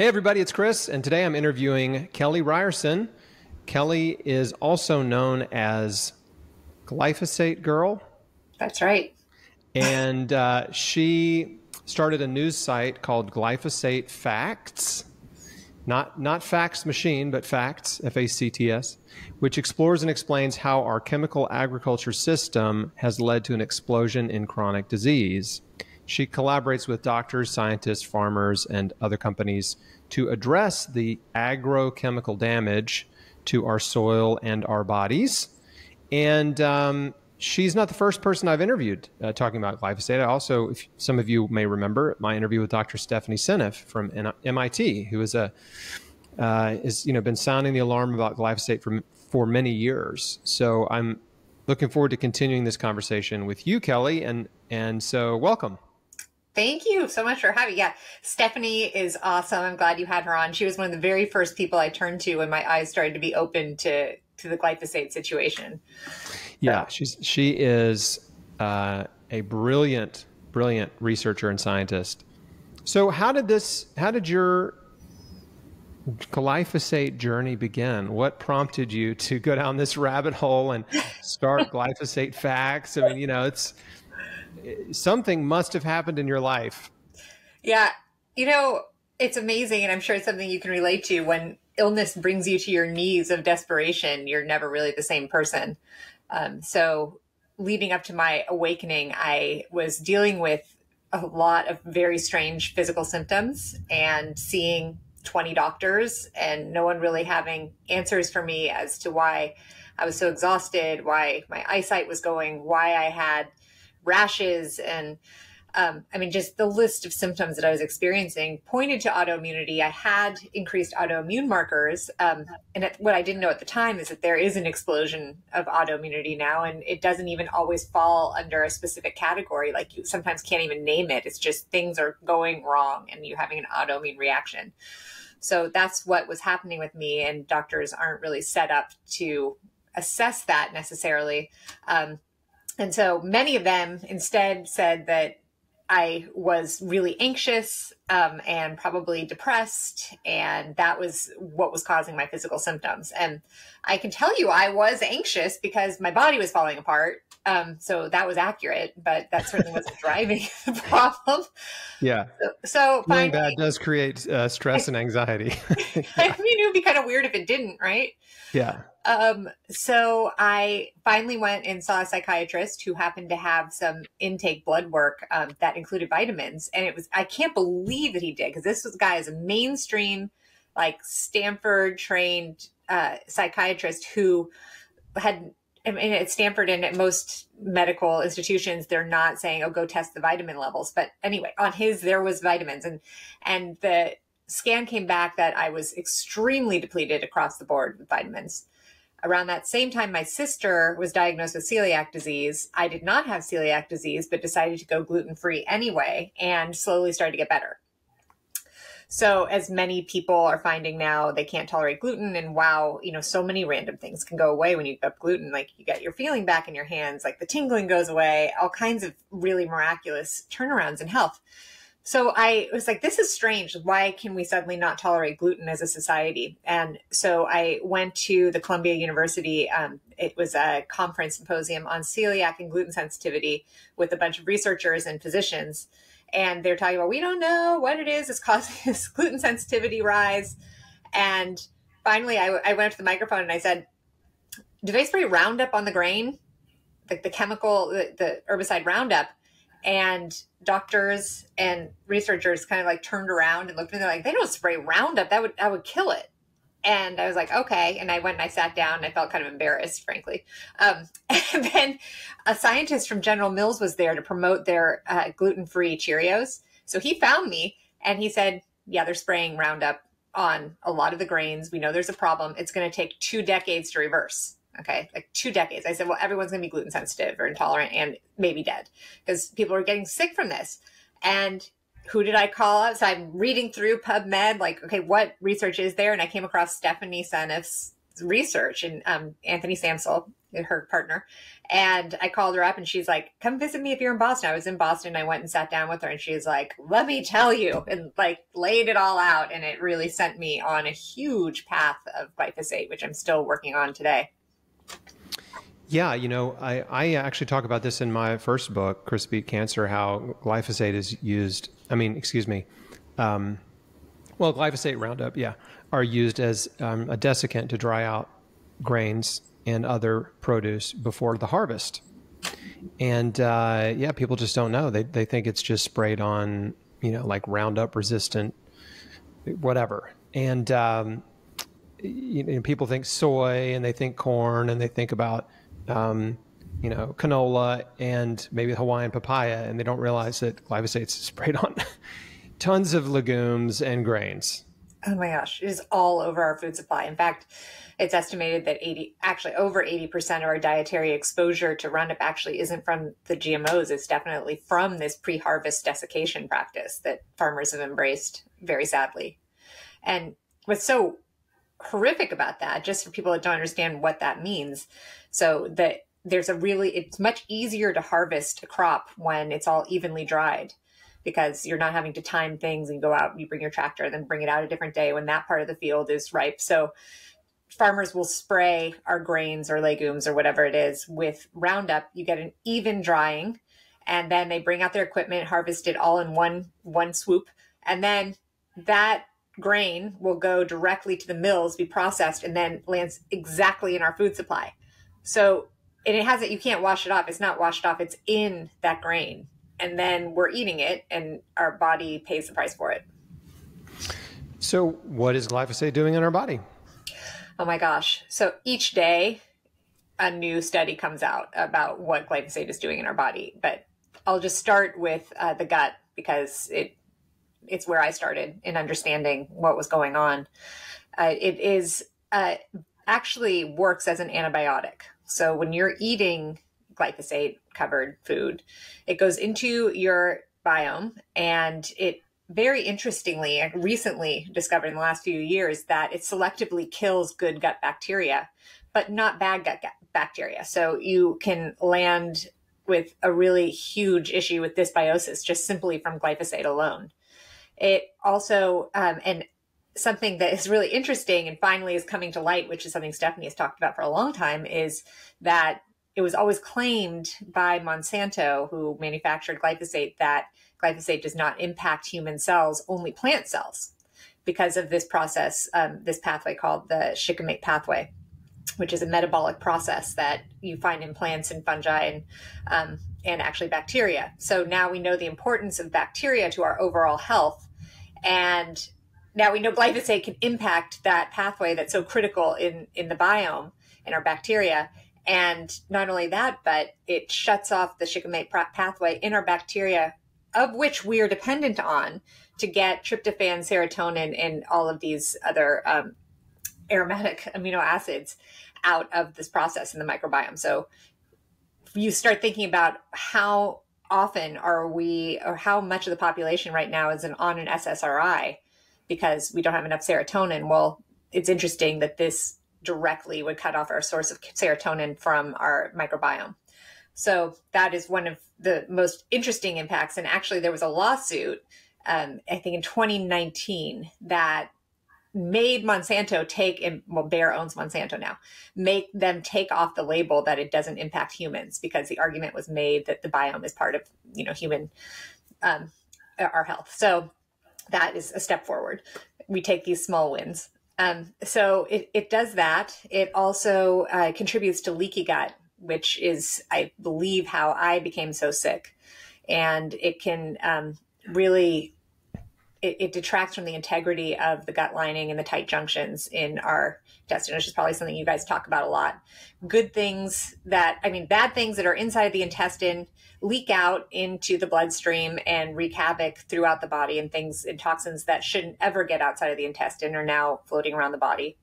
Hey everybody, it's Chris, and today I'm interviewing Kelly Ryerson. Kelly is also known as Glyphosate Girl. That's right. And she started a news site called Glyphosate Facts, not fax machine, but facts, F-A-C-T-S, which explores and explains how our chemical agriculture system has led to an explosion in chronic disease. She collaborates with doctors, scientists, farmers, and other companies to address the agrochemical damage to our soil and our bodies. And she's not the first person I've interviewed talking about glyphosate. I also, if some of you may remember, my interview with Dr. Stephanie Seneff from MIT, who is been sounding the alarm about glyphosate for many years. So I'm looking forward to continuing this conversation with you, Kelly, and so welcome. Thank you so much for having me. Yeah, Stephanie is awesome. I'm glad you had her on. She was one of the very first people I turned to when my eyes started to be open to the glyphosate situation. Yeah, she is a brilliant researcher and scientist. So how did your glyphosate journey begin? What prompted you to go down this rabbit hole and start Glyphosate Facts? I mean, you know, it's something must have happened in your life. Yeah. You know, it's amazing. And I'm sure it's something you can relate to. When illness brings you to your knees of desperation, you're never really the same person. So leading up to my awakening, I was dealing with a lot of very strange physical symptoms and seeing 20 doctors and no one really having answers for me as to why I was so exhausted, why my eyesight was going, why I had rashes, and I mean, just the list of symptoms that I was experiencing pointed to autoimmunity. I had increased autoimmune markers. And what I didn't know at the time is that there is an explosion of autoimmunity now, and it doesn't even always fall under a specific category. Like, you sometimes can't even name it. It's just things are going wrong and you're having an autoimmune reaction. So that's what was happening with me, and doctors aren't really set up to assess that necessarily. And so many of them instead said that I was really anxious and probably depressed, and that was what was causing my physical symptoms. And I can tell you I was anxious because my body was falling apart. So that was accurate, but that certainly wasn't driving the problem. Yeah. So finally, that does create stress and anxiety. Yeah. I mean, it would be kind of weird if it didn't, right? Yeah. So I finally went and saw a psychiatrist who happened to have some intake blood work that included vitamins. And it was, I can't believe that he did, because this guy is a mainstream, like Stanford trained psychiatrist who had, I mean, at Stanford and at most medical institutions, they're not saying, oh, go test the vitamin levels. But anyway, on his, there was vitamins, and the scan came back that I was extremely depleted across the board with vitamins. Around that same time, my sister was diagnosed with celiac disease. I did not have celiac disease, but decided to go gluten-free anyway, and slowly started to get better. So as many people are finding now, they can't tolerate gluten, and wow, you know, so many random things can go away when you give up gluten. Like, you get your feeling back in your hands, like the tingling goes away, all kinds of really miraculous turnarounds in health. So I was like, this is strange. Why can we suddenly not tolerate gluten as a society? And so I went to the Columbia University. It was a conference symposium on celiac and gluten sensitivity with a bunch of researchers and physicians. And they're talking about, we don't know what it is that's causing this gluten sensitivity rise. And finally, I went up to the microphone and I said, do they spray Roundup on the grain? Like the chemical, the herbicide Roundup. And doctors and researchers kind of like turned around and looked, and they're like, they don't spray Roundup. That would kill it. And I was like, okay. And I went and I sat down, and I felt kind of embarrassed, frankly. And then a scientist from General Mills was there to promote their gluten-free Cheerios. So he found me and he said, yeah, they're spraying Roundup on a lot of the grains. We know there's a problem. It's going to take 2 decades to reverse. Okay, like 2 decades. I said, well, everyone's going to be gluten sensitive or intolerant and maybe dead, because people are getting sick from this. And who did I call up? So I'm reading through PubMed, like, okay, what research is there? And I came across Stephanie Seneff's research, and Anthony Samsel, her partner, and I called her up and she's like, come visit me if you're in Boston. I was in Boston. I went and sat down with her and she's like, let me tell you, and like laid it all out. And it really sent me on a huge path of glyphosate, which I'm still working on today. Yeah, you know, I actually talk about this in my first book, Chris Beat Cancer, how glyphosate is used, I mean, excuse me, well, glyphosate Roundup, yeah, are used as a desiccant to dry out grains and other produce before the harvest. And yeah, people just don't know. They think it's just sprayed on, you know, like Roundup resistant, whatever. And you know, people think soy and they think corn and they think about, you know, canola and maybe Hawaiian papaya, and they don't realize that glyphosate's sprayed on tons of legumes and grains. Oh my gosh, it is all over our food supply. In fact, it's estimated that over 80% of our dietary exposure to Roundup actually isn't from the GMOs. It's definitely from this pre-harvest desiccation practice that farmers have embraced, very sadly. And what's so horrific about that, just for people that don't understand what that means, so that there's a really, it's much easier to harvest a crop when it's all evenly dried, because you're not having to time things and go out and you bring your tractor and then bring it out a different day when that part of the field is ripe. So farmers will spray our grains or legumes or whatever it is with Roundup. You get an even drying, and then they bring out their equipment, harvest it all in one swoop. And then that grain will go directly to the mills, be processed, and then lands exactly in our food supply. So, and it has it, you can't wash it off. It's not washed off. It's in that grain. And then we're eating it and our body pays the price for it. So what is glyphosate doing in our body? Oh my gosh. So each day a new study comes out about what glyphosate is doing in our body. But I'll just start with the gut, because it's where I started in understanding what was going on. It is actually works as an antibiotic. So when you're eating glyphosate covered food, it goes into your biome, and it very interestingly, I recently discovered in the last few years that it selectively kills good gut bacteria, but not bad gut bacteria. So you can land with a really huge issue with dysbiosis just simply from glyphosate alone. It also, and something that is really interesting and finally is coming to light, which is something Stephanie has talked about for a long time, is that it was always claimed by Monsanto, who manufactured glyphosate, that glyphosate does not impact human cells, only plant cells, because of this process, this pathway called the shikimate pathway, which is a metabolic process that you find in plants and fungi and actually bacteria. So now we know the importance of bacteria to our overall health. And now we know glyphosate can impact that pathway that's so critical in the biome, in our bacteria. And not only that, but it shuts off the shikimate pathway in our bacteria, of which we are dependent on to get tryptophan, serotonin, and all of these other aromatic amino acids out of this process in the microbiome. So you start thinking about how often are we, or how much of the population right now is on an SSRI because we don't have enough serotonin. Well, it's interesting that this directly would cut off our source of serotonin from our microbiome. So that is one of the most interesting impacts. And actually there was a lawsuit, I think in 2019, that made Monsanto take, and well, Bayer owns Monsanto now, make them take off the label that it doesn't impact humans, because the argument was made that the biome is part of, you know, human, our health. So that is a step forward. We take these small wins. So it does that. It also contributes to leaky gut, which is, I believe, how I became so sick. And it can really, it detracts from the integrity of the gut lining and the tight junctions in our intestine, which is probably something you guys talk about a lot. Good things that, I mean, bad things that are inside the intestine leak out into the bloodstream and wreak havoc throughout the body, and things and toxins that shouldn't ever get outside of the intestine are now floating around the body.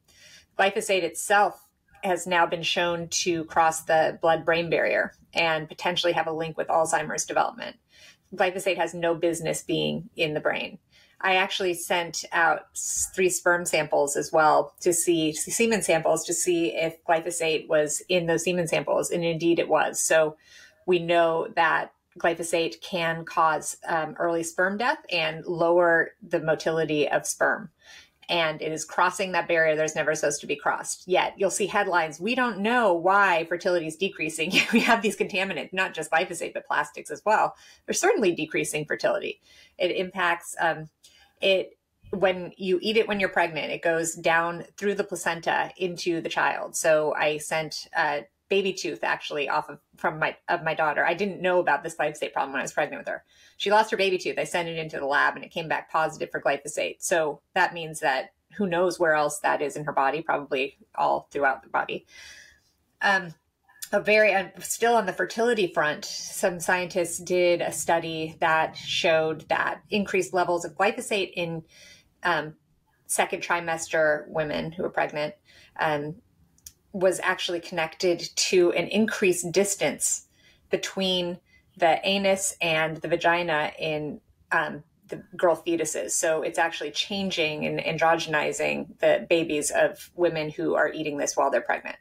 Glyphosate itself has now been shown to cross the blood-brain barrier and potentially have a link with Alzheimer's development. Glyphosate has no business being in the brain. I actually sent out 3 sperm samples as well to see semen samples to see if glyphosate was in those semen samples. And indeed it was. So we know that glyphosate can cause early sperm death and lower the motility of sperm. And it is crossing that barrier that's never supposed to be crossed. Yet you'll see headlines, we don't know why fertility is decreasing. We have these contaminants, not just glyphosate, but plastics as well. They're certainly decreasing fertility. It impacts when you eat it when you're pregnant, it goes down through the placenta into the child. So I sent baby tooth actually off of my daughter. I didn't know about this glyphosate problem when I was pregnant with her. She lost her baby tooth. I sent it into the lab and it came back positive for glyphosate. So that means that who knows where else that is in her body, probably all throughout the body. Still on the fertility front, some scientists did a study that showed that increased levels of glyphosate in second trimester women who were pregnant was actually connected to an increased distance between the anus and the vagina in the girl fetuses. So it's actually changing and androgenizing the babies of women who are eating this while they're pregnant.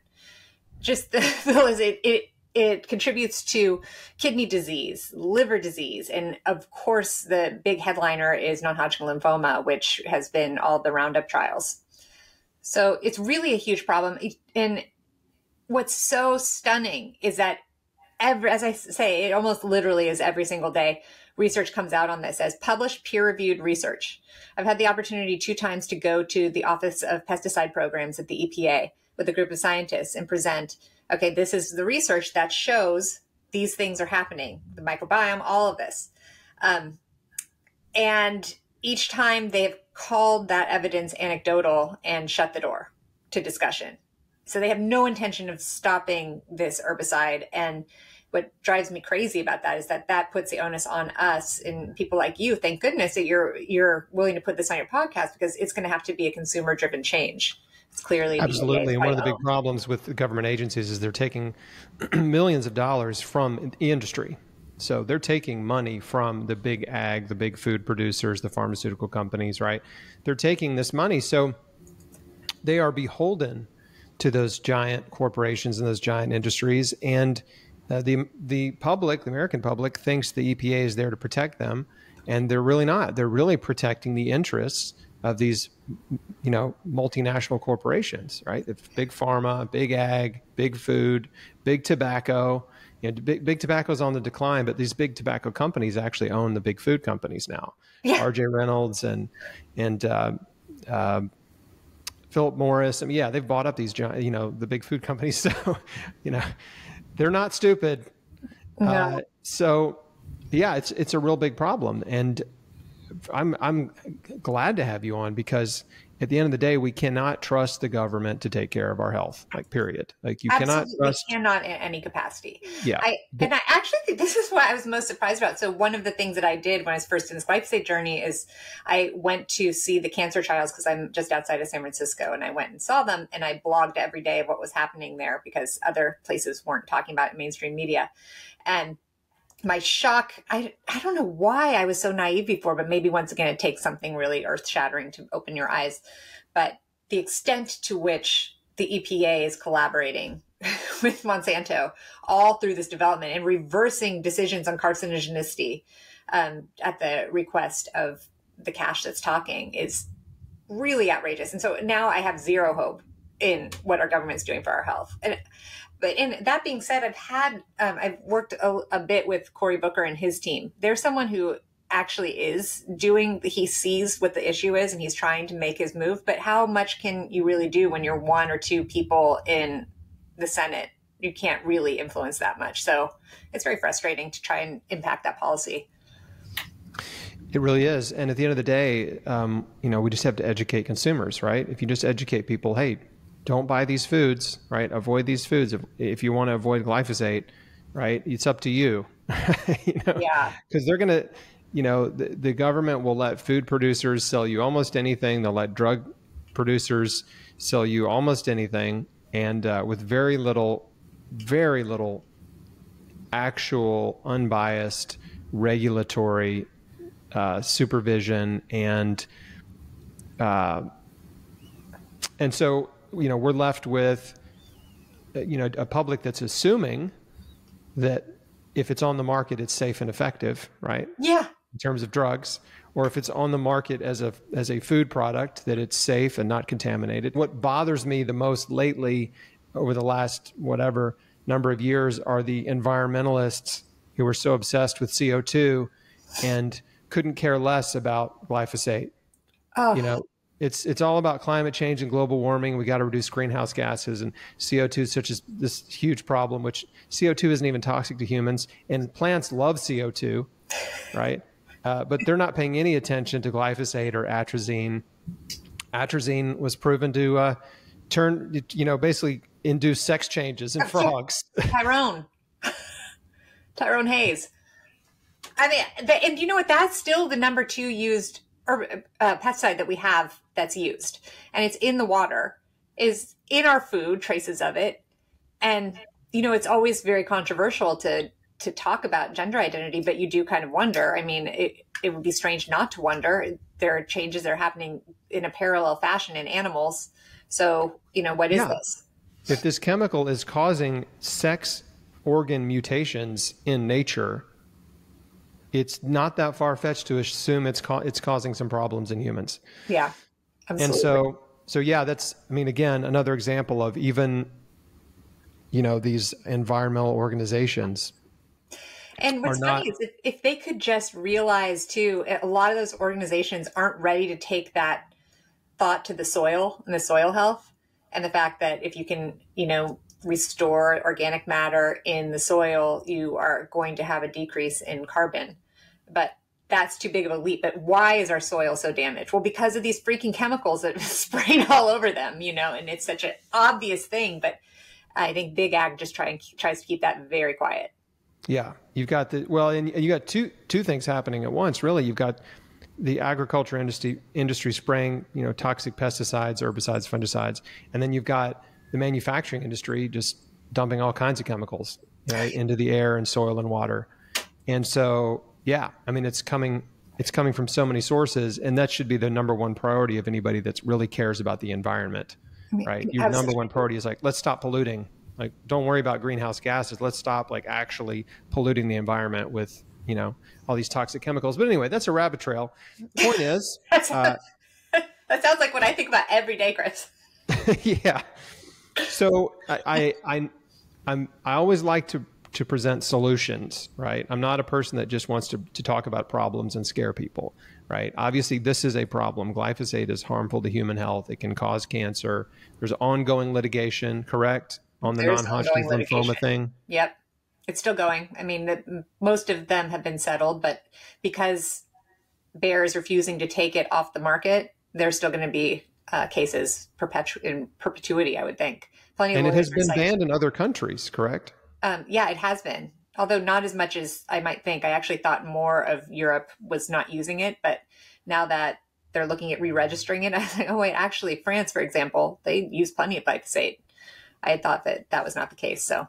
Just it contributes to kidney disease, liver disease, and of course the big headliner is non-Hodgkin lymphoma, which has been all the Roundup trials. So it's really a huge problem. And what's so stunning is that as I say, it almost literally is every single day research comes out on this as published peer-reviewed research. I've had the opportunity 2 times to go to the Office of Pesticide Programs at the EPA with a group of scientists and present, okay, this is the research that shows these things are happening, the microbiome, all of this. And each time they have called that evidence anecdotal and shut the door to discussion. So they have no intention of stopping this herbicide. And what drives me crazy about that is that that puts the onus on us and people like you. Thank goodness that you're willing to put this on your podcast, because it's going to have to be a consumer-driven change. It's clearly absolutely. And one of the big problems with the government agencies is they're taking millions of dollars from the industry. So they're taking money from the big ag, the big food producers, the pharmaceutical companies, right? They're taking this money. So they are beholden to those giant corporations and those giant industries. And the public, the American public, thinks the EPA is there to protect them. And they're really not. They're really protecting the interests of these, you know, multinational corporations, right? It's big pharma, big ag, big food, big tobacco. You know, big tobacco is on the decline, but these big tobacco companies actually own the big food companies now. Yeah. RJ Reynolds and Philip Morris. I mean, yeah, they've bought up these giant, you know, the big food companies. So, you know, they're not stupid. No. So, yeah, it's a real big problem, and I'm glad to have you on, because at the end of the day, we cannot trust the government to take care of our health, like, period. Like, you absolutely cannot trust. Cannot in any capacity. Yeah. I actually think this is what I was most surprised about. So one of the things that I did when I was first in this glyphosate journey is I went to see the cancer trials, because I'm just outside of San Francisco, and I went and saw them, and I blogged every day of what was happening there, because other places weren't talking about it in mainstream media. And my shock, I don't know why I was so naive before, but maybe once again, it takes something really earth-shattering to open your eyes. But the extent to which the EPA is collaborating with Monsanto all through this development and reversing decisions on carcinogenicity at the request of the cash that's talking is really outrageous. And so now I have zero hope in what our government's doing for our health. But that being said, I've worked a bit with Cory Booker and his team. There's someone who actually is doing, he sees what the issue is and he's trying to make his move. But how much can you really do when you're 1 or 2 people in the Senate? You can't really influence that much. So it's very frustrating to try and impact that policy. It really is. And at the end of the day, you know, we just have to educate consumers, right? If you just educate people, hey, don't buy these foods, right? Avoid these foods. If you want to avoid glyphosate, right? It's up to you. You know? Yeah. Because they're going to, you know, the government will let food producers sell you almost anything. They'll let drug producers sell you almost anything. And with very little actual unbiased regulatory supervision, and so we're left with a public that's assuming that if it's on the market, it's safe and effective, right? Yeah. In terms of drugs, or if it's on the market as a food product, that it's safe and not contaminated. What bothers me the most lately, over the last whatever number of years, are the environmentalists who were so obsessed with CO2 and couldn't care less about glyphosate. Oh. It's all about climate change and global warming. We got to reduce greenhouse gases, and CO2 is such as this huge problem, which CO2 isn't even toxic to humans, and plants love CO2, right? But they're not paying any attention to glyphosate or atrazine. Atrazine was proven to turn, basically induce sex changes in frogs. Tyrone Hayes. I mean, and you know what? That's still the number 2 used pesticide that we have that's used, and it's in the water, is in our food, traces of it. And, it's always very controversial to talk about gender identity, but you do kind of wonder. I mean, it would be strange not to wonder. There are changes that are happening in a parallel fashion in animals. So, what is this? If this chemical is causing sex organ mutations in nature, it's not that far-fetched to assume it's causing some problems in humans. Yeah, absolutely. And so yeah, that's, again, another example of even, these environmental organizations. And what's funny is if they could just realize, too, a lot of those organizations aren't ready to take that thought to the soil and the soil health, and the fact that if you can, restore organic matter in the soil, you are going to have a decrease in carbon. But that's too big of a leap. But why is our soil so damaged? Well, because of these freaking chemicals that sprayed all over them, and it's such an obvious thing. But I think big ag just tries to keep that very quiet. Yeah, you've got and you got two things happening at once, really. You've got the agriculture industry spraying, toxic pesticides, herbicides, fungicides, and then you've got the manufacturing industry just dumping all kinds of chemicals into the air and soil and water. And so, yeah, it's coming from so many sources, and that should be the number 1 priority of anybody that really cares about the environment, right? Your number 1 priority is like, let's stop polluting. Like, don't worry about greenhouse gases. Let's stop actually polluting the environment with, all these toxic chemicals. But anyway, that's a rabbit trail. The point is, that sounds like what I think about every day, Chris. Yeah. So I always like to present solutions, right? I'm not a person that just wants to talk about problems and scare people, right? Obviously, this is a problem. Glyphosate is harmful to human health. It can cause cancer. There's ongoing litigation, correct, on the non-Hodgkin lymphoma thing? Yep. It's still going. Most of them have been settled, but because Bayer is refusing to take it off the market, there's still going to be cases in perpetuity, I would think. And it has been banned in other countries, correct? Yeah, it has been. Although not as much as I might think. I actually thought more of Europe was not using it, but now that they're looking at re-registering it, I was like, oh wait, actually France, for example, they use plenty of glyphosate. I had thought that that was not the case. So,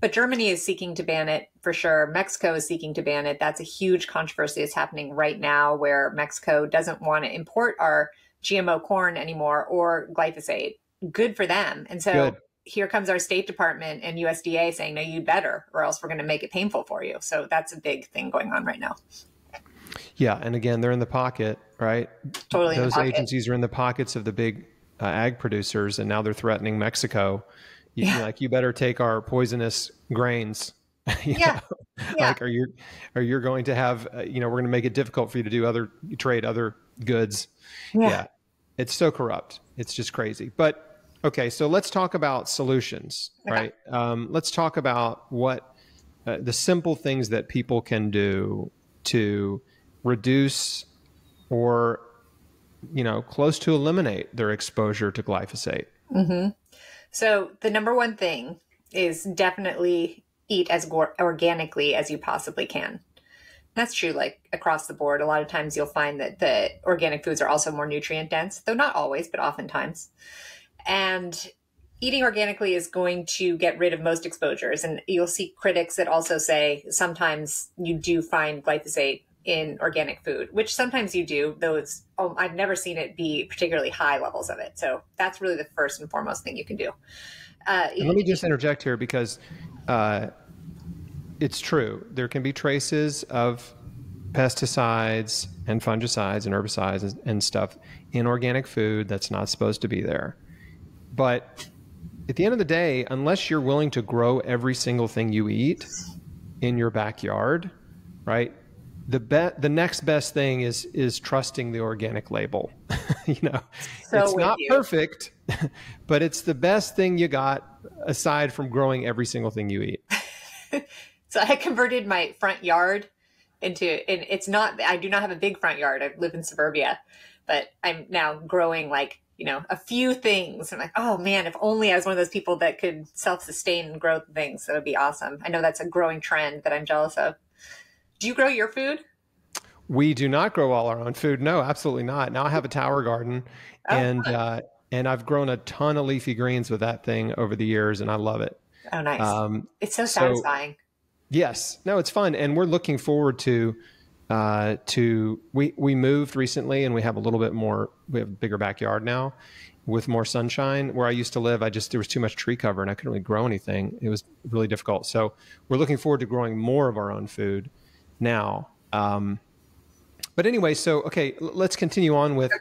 but Germany is seeking to ban it for sure. Mexico is seeking to ban it. That's a huge controversy that's happening right now, where Mexico doesn't want to import our GMO corn anymore or glyphosate. Good for them. And so here comes our State Department and USDA saying, no, you better, or else we're going to make it painful for you. So that's a big thing going on right now. Yeah. And again, they're in the pocket, right? Totally. Those agencies are in the pockets of the big ag producers. And now they're threatening Mexico. You better take our poisonous grains. Or you're going to have, we're going to make it difficult for you to do trade other goods. Yeah. It's so corrupt. It's just crazy. But okay, so let's talk about solutions, right? Let's talk about what the simple things that people can do to reduce or, close to eliminate their exposure to glyphosate. Mm-hmm. So the number 1 thing is definitely eat as organically as you possibly can. That's true, across the board. A lot of times you'll find that the organic foods are also more nutrient dense, though not always, but oftentimes. And eating organically is going to get rid of most exposures. And you'll see critics that also say sometimes you do find glyphosate in organic food, which sometimes you do, though it's, I've never seen it be particularly high levels of it. So that's really the first and foremost thing you can do. Let me just interject here because it's true. There can be traces of pesticides and fungicides and herbicides and stuff in organic food that's not supposed to be there. But at the end of the day, unless you're willing to grow every single thing you eat in your backyard, right? The next best thing is trusting the organic label. You know, so it's not perfect, but it's the best thing you got aside from growing every single thing you eat. So I converted my front yard into, and it's not, I do not have a big front yard. I live in suburbia, but I'm now growing like, you know, a few things. I'm like, oh man, if only I was one of those people that could self-sustain and grow things, that would be awesome. I know that's a growing trend that I'm jealous of. Do you grow your food? We do not grow all our own food. No, absolutely not. Now I have a tower garden, and I've grown a ton of leafy greens with that thing over the years, and I love it. Oh, nice. It's so satisfying. Yes. No, it's fun. And we're looking forward to, we moved recently and we have a little bit more, we have a bigger backyard now with more sunshine. Where I used to live, there was too much tree cover and I couldn't really grow anything. It was really difficult. So we're looking forward to growing more of our own food now. But anyway, so, okay, let's continue on with,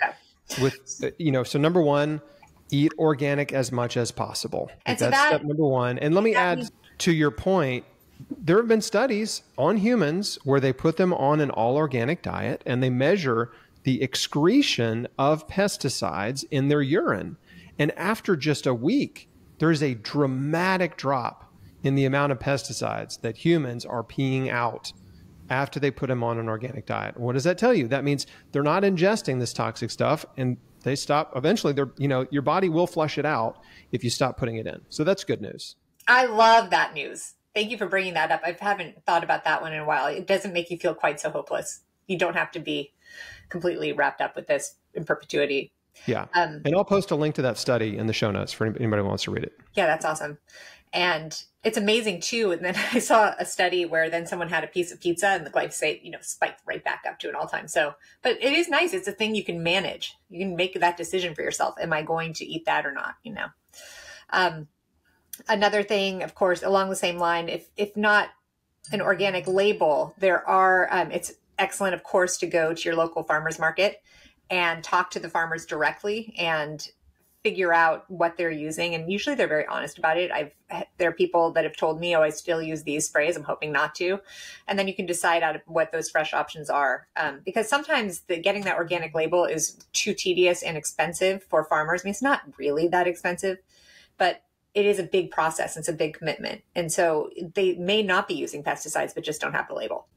you know, so number one, eat organic as much as possible. And so that's step number one. And let me add to your point, there have been studies on humans where they put them on an all organic diet and they measure the excretion of pesticides in their urine. And after just a week, there's a dramatic drop in the amount of pesticides that humans are peeing out after they put them on an organic diet. What does that tell you? That means they're not ingesting this toxic stuff, and they stop eventually. They're, you know, your body will flush it out if you stop putting it in. So that's good news. I love that news. Thank you for bringing that up. I haven't thought about that one in a while. It doesn't make you feel quite so hopeless. You don't have to be completely wrapped up with this in perpetuity. Yeah. And I'll post a link to that study in the show notes for anybody who wants to read it. Yeah, that's awesome. And it's amazing too. And then I saw a study where then someone had a piece of pizza and the glyphosate, you know, spiked right back up to an all time. So, but it is nice. It's a thing you can manage. You can make that decision for yourself. Am I going to eat that or not? You know? Another thing, of course, along the same line, if not an organic label, there are, it's excellent, of course, to go to your local farmer's market and talk to the farmers directly and figure out what they're using. And usually they're very honest about it. There are people that have told me, oh, I still use these sprays. I'm hoping not to. And then you can decide out of what those fresh options are. Because sometimes getting that organic label is too tedious and expensive for farmers. I mean, it's not really that expensive, but it is a big process. It's a big commitment. And so they may not be using pesticides, but just don't have the label.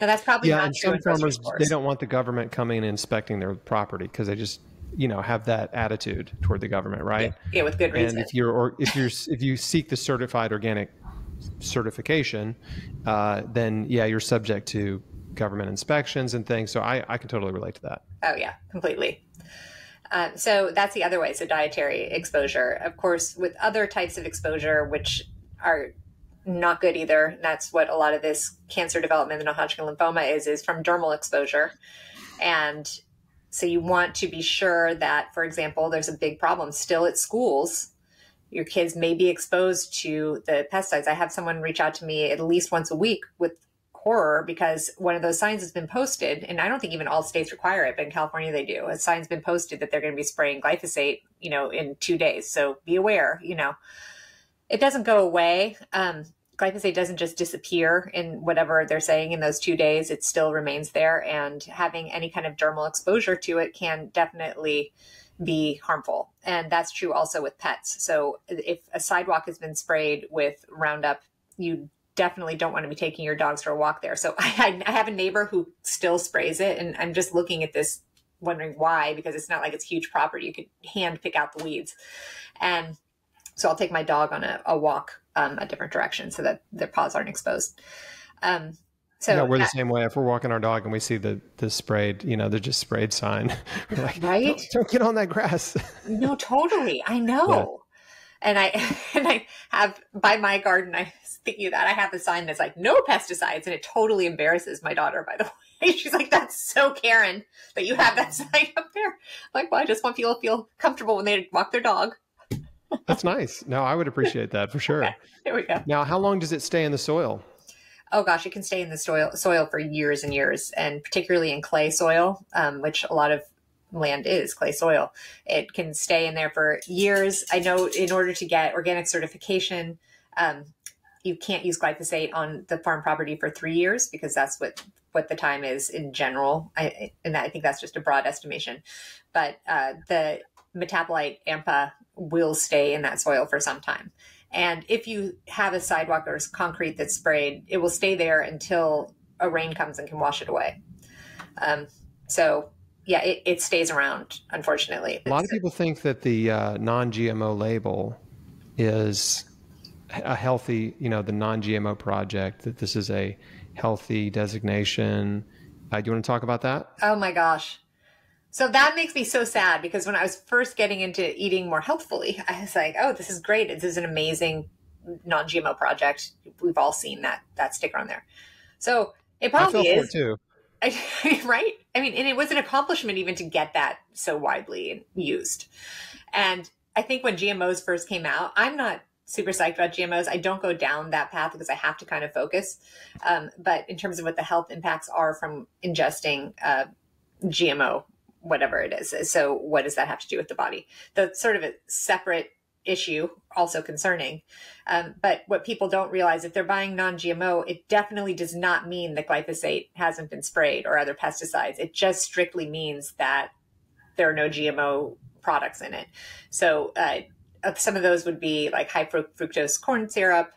Now that's probably not true. And some farmers, they don't want the government coming and inspecting their property because they just, you know, have that attitude toward the government, right? Yeah, with good reason. And if you seek the certified organic certification, then yeah, you're subject to government inspections and things. So I can totally relate to that. Oh yeah, completely. So that's the other way. So dietary exposure, of course, with other types of exposure, which are not good either. And that's what a lot of this cancer development in non-Hodgkin lymphoma is from dermal exposure. And so you want to be sure that, for example, there's a big problem still at schools. Your kids may be exposed to the pesticides. I have someone reach out to me at least once a week with horror because one of those signs has been posted, and I don't think even all states require it, but in California they do. A sign's been posted that they're going to be spraying glyphosate, you know, in 2 days. So be aware, you know, it doesn't go away. Glyphosate doesn't just disappear in whatever they're saying in those 2 days. It still remains there, and having any kind of dermal exposure to it can definitely be harmful. And that's true also with pets. So if a sidewalk has been sprayed with Roundup, you definitely don't want to be taking your dogs for a walk there. So I have a neighbor who still sprays it, and I'm just looking at this wondering why, because it's not like it's huge property. You could hand pick out the weeds. And so I'll take my dog on a walk a different direction so that their paws aren't exposed. So no, we're the same way. If we're walking our dog and we see the sprayed, you know, the just sprayed sign, we're like, right? Don't get on that grass. No, totally. I know. Yeah. And I have, by my garden, I was thinking that I have a sign that's like, no pesticides. And it totally embarrasses my daughter, by the way. She's like, that's so Karen that you have that sign up there. I'm like, well, I just want people to feel comfortable when they walk their dog. That's nice. No, I would appreciate that for sure. Okay, there we go. Now, how long does it stay in the soil? Oh gosh, it can stay in the soil for years and years, and particularly in clay soil, which a lot of land is clay soil. It can stay in there for years. I know in order to get organic certification, you can't use glyphosate on the farm property for 3 years because that's what the time is in general. I think that's just a broad estimation, but the metabolite AMPA will stay in that soil for some time. And if you have a sidewalk or concrete that's sprayed, it will stay there until a rain comes and can wash it away. So yeah, it stays around, unfortunately. A lot of people think that the non-GMO label is a healthy, you know, the non-GMO project, that this is a healthy designation. Do you want to talk about that? Oh my gosh. So that makes me so sad, because when I was first getting into eating more healthfully, I was like, oh, this is great. This is an amazing non-GMO project. We've all seen that sticker on there. So it probably is. I feel for it too. Right? I mean, and it was an accomplishment even to get that so widely used. And I think when GMOs first came out, I'm not super psyched about GMOs. I don't go down that path because I have to kind of focus. But in terms of what the health impacts are from ingesting GMO, whatever it is. So what does that have to do with the body? That's sort of a separate issue, also concerning. But what people don't realize, if they're buying non-GMO, it definitely does not mean that glyphosate hasn't been sprayed or other pesticides. It just strictly means that there are no GMO products in it. So some of those would be like high fructose corn syrup,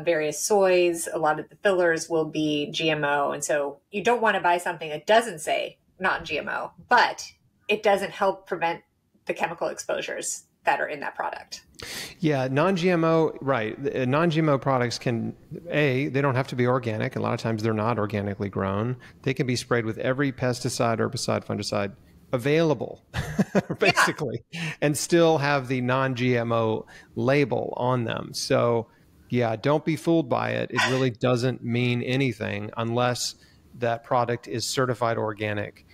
various soys. A lot of the fillers will be GMO. And so you don't want to buy something that doesn't say non-GMO, but it doesn't help prevent the chemical exposures that are in that product. Yeah, non-GMO, right. Non-GMO products can, they don't have to be organic. A lot of times they're not organically grown. They can be sprayed with every pesticide, herbicide, fungicide available, basically, yeah, and still have the non-GMO label on them. So yeah, don't be fooled by it. It really doesn't mean anything unless that product is certified organic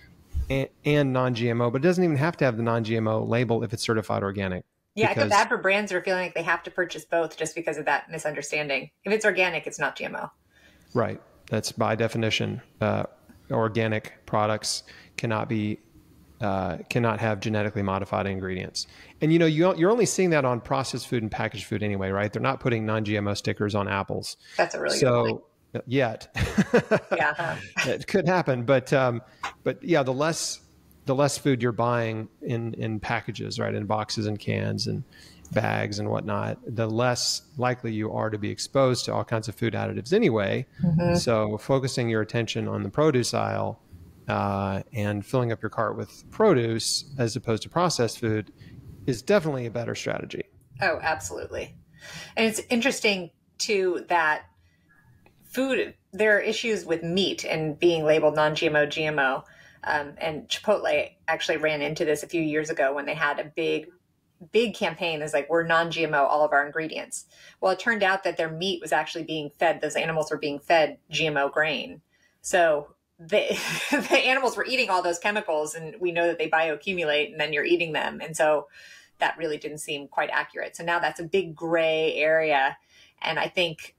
and non-GMO, but it doesn't even have to have the non-GMO label if it's certified organic. Yeah, I feel bad for brands who are feeling like they have to purchase both just because of that misunderstanding. If it's organic, it's not GMO. Right. That's by definition. Organic products cannot be, cannot have genetically modified ingredients. And you know, you're only seeing that on processed food and packaged food anyway, right? They're not putting non-GMO stickers on apples. That's a really good point. Yet, yeah, it could happen, but yeah, the less food you're buying in packages, right, in boxes and cans and bags and whatnot, the less likely you are to be exposed to all kinds of food additives anyway. Mm-hmm. So focusing your attention on the produce aisle and filling up your cart with produce as opposed to processed food is definitely a better strategy. Oh, absolutely, and it's interesting too that food, there are issues with meat and being labeled non-GMO, GMO. And Chipotle actually ran into this a few years ago when they had a big campaign that's like, we're non-GMO, all of our ingredients. Well, it turned out that their meat was actually being fed, those animals were being fed GMO grain. So the animals were eating all those chemicals, and we know that they bioaccumulate and then you're eating them. And so that really didn't seem quite accurate. So now that's a big gray area. And I think,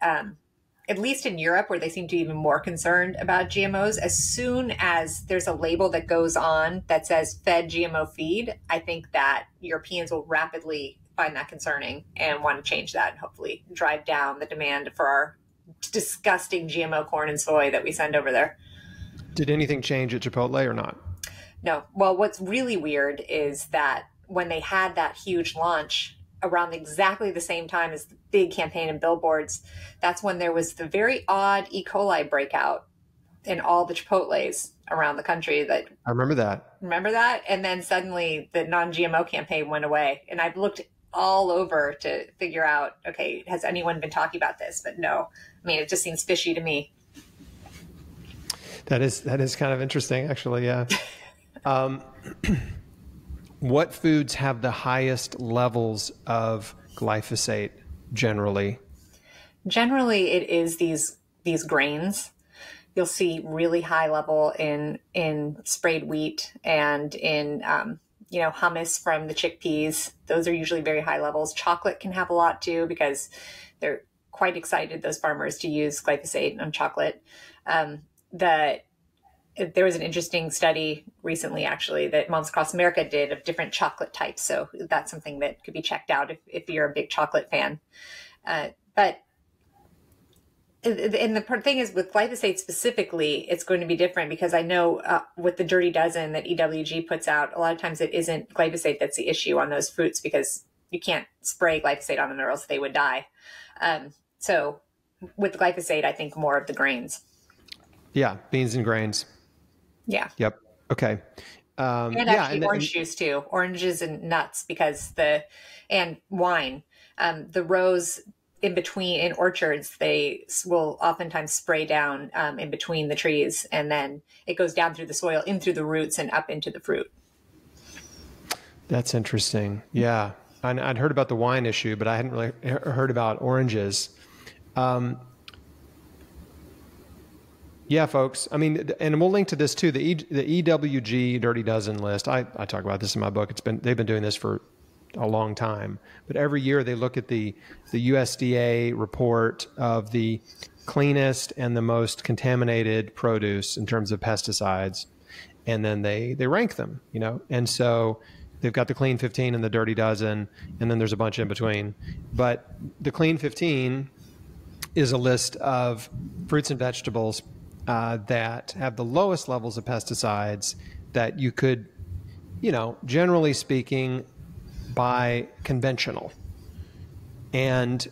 at least in Europe, where they seem to be even more concerned about GMOs, as soon as there's a label that goes on that says fed GMO feed, I think that Europeans will rapidly find that concerning and want to change that and hopefully drive down the demand for our disgusting GMO corn and soy that we send over there. Did anything change at Chipotle or not? No. Well, what's really weird is that when they had that huge launch around exactly the same time as the big campaign and billboards, that's when there was the very odd E. coli breakout in all the Chipotles around the country. That I remember that. Remember that? And then suddenly the non-GMO campaign went away. And I've looked all over to figure out, okay, has anyone been talking about this? But no, I mean, it just seems fishy to me. That is kind of interesting, actually. Yeah. What foods have the highest levels of glyphosate generally? Generally, it is these grains. You'll see really high level in sprayed wheat and in hummus from the chickpeas. Those are usually very high levels. Chocolate can have a lot too, because they're quite excited, those farmers, to use glyphosate on chocolate. There was an interesting study recently, actually, that Moms Across America did of different chocolate types. So that's something that could be checked out if you're a big chocolate fan. And the thing is, with glyphosate specifically, it's going to be different, because I know with the Dirty Dozen that EWG puts out, a lot of times it isn't glyphosate that's the issue on those fruits, because you can't spray glyphosate on them or else they would die. So with glyphosate, I think more of the grains. Yeah, beans and grains. Yeah. Yep. Okay. And actually orange juice too, oranges and nuts, because and wine, the rows in between in orchards, they will oftentimes spray down in between the trees, and then it goes down through the soil, in through the roots and up into the fruit. That's interesting. Yeah. I'd heard about the wine issue, but I hadn't really heard about oranges. Yeah, folks. I mean, and we'll link to this too. The EWG Dirty Dozen list. I talk about this in my book. They've been doing this for a long time, but every year they look at the USDA report of the cleanest and the most contaminated produce in terms of pesticides, and then they rank them. And so they've got the clean 15 and the Dirty Dozen, and then there's a bunch in between. But the clean 15 is a list of fruits and vegetables that have the lowest levels of pesticides that you could, generally speaking, buy conventional. And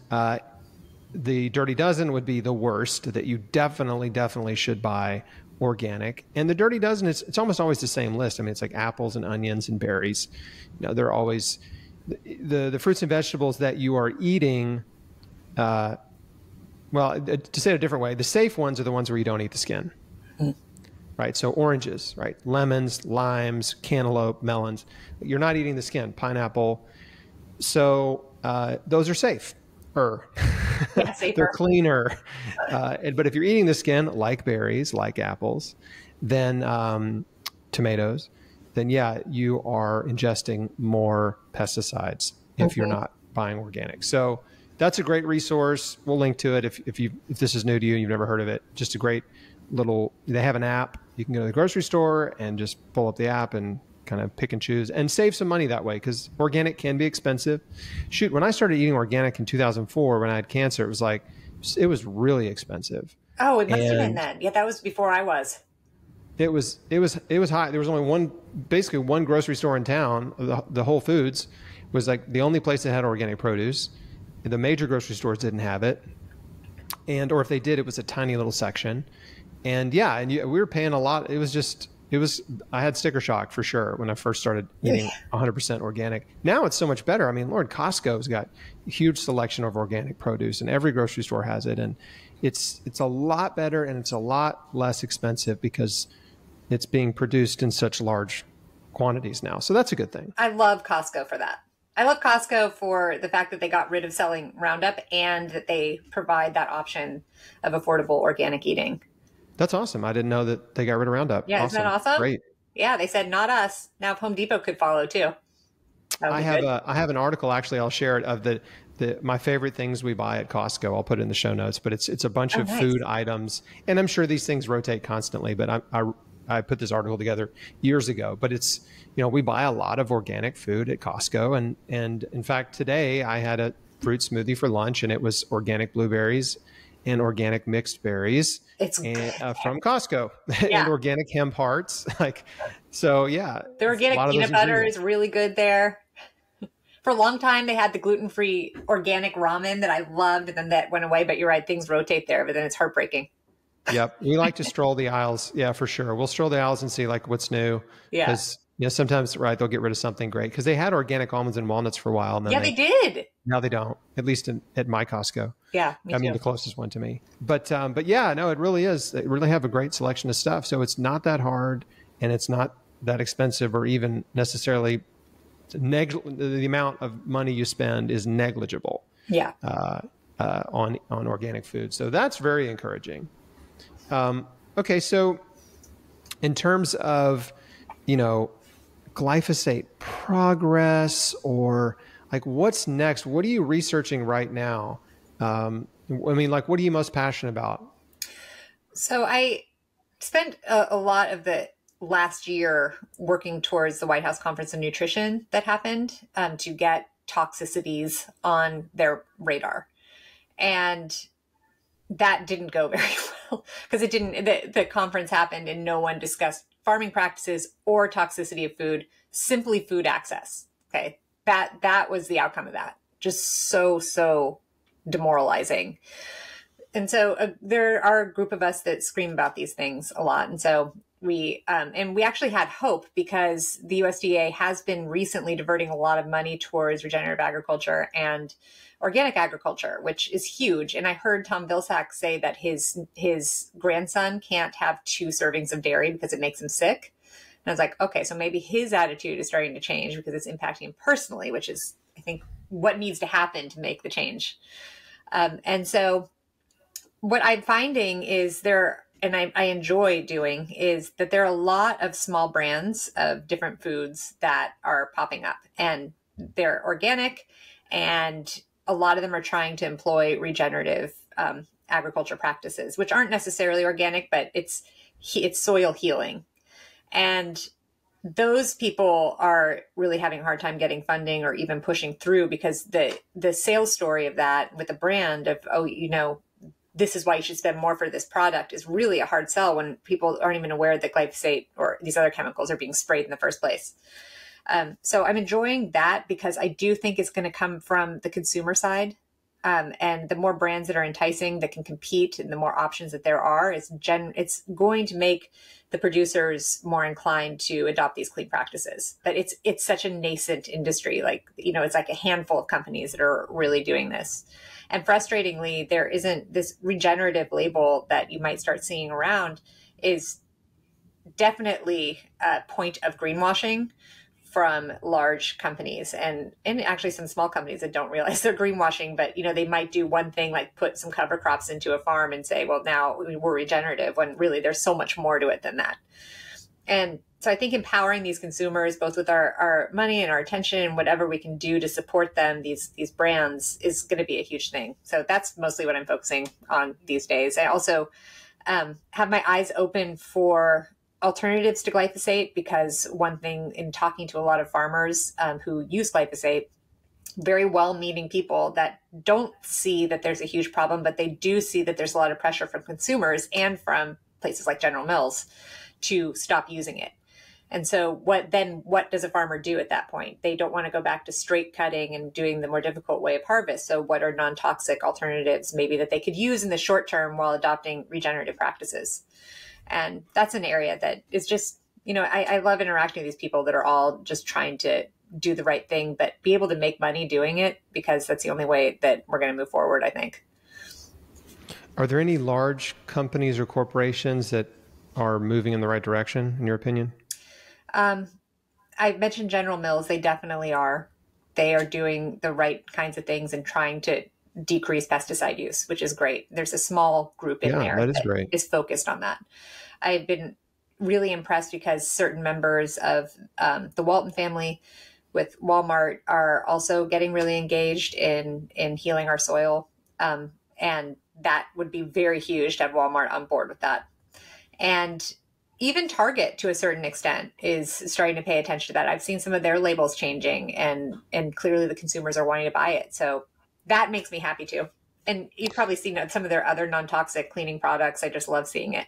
the Dirty Dozen would be the worst, that you definitely should buy organic. And the Dirty Dozen, it's almost always the same list. I mean, it's like apples and onions and berries. They're always the fruits and vegetables that you are eating. Well, to say it a different way, the safe ones are the ones where you don't eat the skin, right? So oranges, right? Lemons, limes, cantaloupe, melons. You're not eating the skin, pineapple. So those are safer. Yeah, safer. They're cleaner. But if you're eating the skin, like berries, like apples, then tomatoes, then yeah, you are ingesting more pesticides if you're not buying organic. So that's a great resource. We'll link to it if this is new to you and you've never heard of it. Just a great little, they have an app. You can go to the grocery store and just pull up the app and kind of pick and choose and save some money that way, because organic can be expensive. Shoot, when I started eating organic in 2004, when I had cancer, it was really expensive. Oh, it must have been then. Yeah, that was before I was. It was high. There was only basically one grocery store in town. The Whole Foods was like the only place that had organic produce. The major grocery stores didn't have it, or if they did, it was a tiny little section. And yeah, we were paying a lot. I had sticker shock for sure when I first started eating 100% organic. Now it's so much better. I mean, Lord, Costco's got a huge selection of organic produce, and every grocery store has it. And it's a lot better, and it's a lot less expensive because it's being produced in such large quantities now. So that's a good thing. I love Costco for that. I love Costco for the fact that they got rid of selling Roundup and that they provide that option of affordable organic eating. That's awesome. I didn't know that they got rid of Roundup. Yeah, awesome. Isn't that awesome? Great. Yeah, they said not us. Now if Home Depot could follow too. I have an article, actually, I'll share it, of my favorite things we buy at Costco. I'll put it in the show notes, but it's a bunch of food items. And I'm sure these things rotate constantly, but I put this article together years ago, but it's, we buy a lot of organic food at Costco. And in fact, today I had a fruit smoothie for lunch, and it was organic blueberries and organic mixed berries from Costco, and organic hemp hearts. The organic peanut butter is really good there. For a long time, they had the gluten-free organic ramen that I loved, and then that went away, but you're right. Things rotate there, but then it's heartbreaking. Yep. We like to stroll the aisles. Yeah, for sure. We'll stroll the aisles and see what's new. Yeah. Because sometimes, right, they'll get rid of something great. Because they had organic almonds and walnuts for a while. And then they did. Now they don't, at least at my Costco. Yeah. I mean, the closest one to me. But yeah, no, it really is. They really have a great selection of stuff. So it's not that hard, and it's not that expensive or even necessarily the amount of money you spend is negligible. Yeah. On organic food. So that's very encouraging. Okay. So in terms of, you know, glyphosate progress, or like what's next, what are you researching right now? I mean, like, what are you most passionate about? So I spent a lot of the last year working towards the White House Conference on Nutrition that happened to get toxicities on their radar. And that didn't go very well because it didn't, the conference happened and no one discussed farming practices or toxicity of food, simply food access. Okay. That was the outcome of that. Just so demoralizing. And so there are a group of us that scream about these things a lot. And so we, and we actually had hope because the USDA has been recently diverting a lot of money towards regenerative agriculture and organic agriculture, which is huge. And I heard Tom Vilsack say that his grandson can't have 2 servings of dairy because it makes him sick. And I was like, okay, so maybe his attitude is starting to change because it's impacting him personally, which is, I think, what needs to happen to make the change. And so what I'm finding is I enjoy doing is that there are a lot of small brands of different foods that are popping up, and they're organic, and a lot of them are trying to employ regenerative agriculture practices, which aren't necessarily organic, but it's soil healing. And those people are really having a hard time getting funding or even pushing through, because the sales story of that with a brand of, oh, you know, this is why you should spend more for this product, is really a hard sell when people aren't even aware that glyphosate or these other chemicals are being sprayed in the first place. So I'm enjoying that because I do think it's going to come from the consumer side. And the more brands that are enticing that can compete and the more options that there are, it's going to make the producers more inclined to adopt these clean practices. But it's such a nascent industry. Like, you know, it's like a handful of companies that are really doing this. And frustratingly, there isn't this regenerative label that you might start seeing around is definitely a point of greenwashing from large companies and actually some small companies that don't realize they're greenwashing, but, you know, they might do one thing, like put some cover crops into a farm and say, well, now we're regenerative, when really there's so much more to it than that. And so I think empowering these consumers, both with our money and our attention and whatever we can do to support them, these brands, is going to be a huge thing. So that's mostly what I'm focusing on these days. I also have my eyes open for alternatives to glyphosate, because one thing in talking to a lot of farmers who use glyphosate, very well-meaning people that don't see that there's a huge problem, but they do see that there's a lot of pressure from consumers and from places like General Mills to stop using it. And so what does a farmer do at that point? They don't want to go back to straight cutting and doing the more difficult way of harvest. So what are non-toxic alternatives maybe that they could use in the short term while adopting regenerative practices? And that's an area that is just, you know, I love interacting with these people that are all just trying to do the right thing, but be able to make money doing it, because that's the only way that we're going to move forward, I think. Are there any large companies or corporations that are moving in the right direction, in your opinion? I mentioned General Mills. They definitely are. They are doing the right kinds of things and trying to decrease pesticide use, which is great. There's a small group in there that is focused on that. I've been really impressed because certain members of the Walton family with Walmart are also getting really engaged in healing our soil. And that would be very huge to have Walmart on board with that. And even Target, to a certain extent, is starting to pay attention to that. I've seen some of their labels changing, and clearly the consumers are wanting to buy it. So that makes me happy too. And you've probably seen some of their other non-toxic cleaning products. I just love seeing it.